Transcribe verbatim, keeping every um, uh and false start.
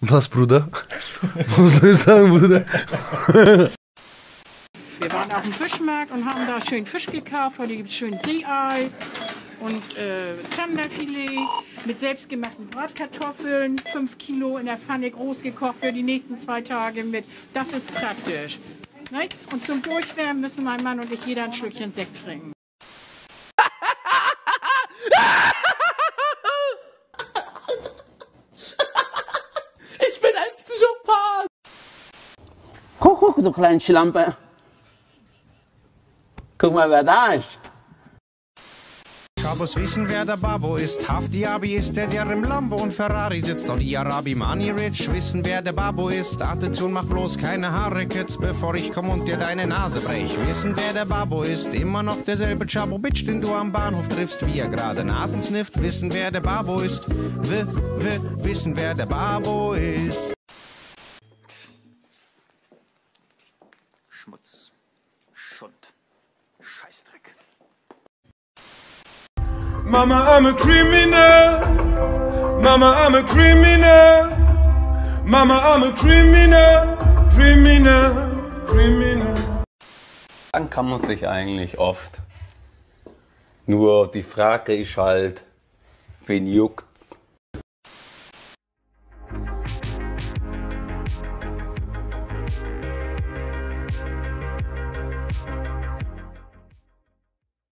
Was, Bruder? Was soll ich sagen, Bruder? Wir waren auf dem Fischmarkt und haben da schön Fisch gekauft, heute gibt es schön Seeei und äh, Zanderfilet mit selbstgemachten Bratkartoffeln, fünf Kilo in der Pfanne groß gekocht für die nächsten zwei Tage mit. Das ist praktisch. Ne? Und zum Durchwärmen müssen mein Mann und ich jeder ein Stückchen Sekt trinken. Ich bin ein Psychopath! Guck, guck, du kleine Schlampe! Guck mal, wer da ist! Schabos wissen, wer der Babo ist. Hafti Abi ist der, der im Lambo und Ferrari sitzt. Und die Arabi, Mani Rich wissen, wer der Babo ist. Attention, mach bloß keine Haare, Kids, bevor ich komm und dir deine Nase brech. Wissen, wer der Babo ist. Immer noch derselbe Chabo-Bitch, den du am Bahnhof triffst, wie er gerade Nasen snifft. Wissen, wer der Babo ist. W, w, wissen, wer der Babo ist. Schmutz. Schund. Scheißdreck. Mama, I'm a criminal. Mama, I'm a criminal. Mama, I'm a criminal. Criminal, criminal. Dann kann man sich eigentlich oft. Nur die Frage ist halt, wen juckt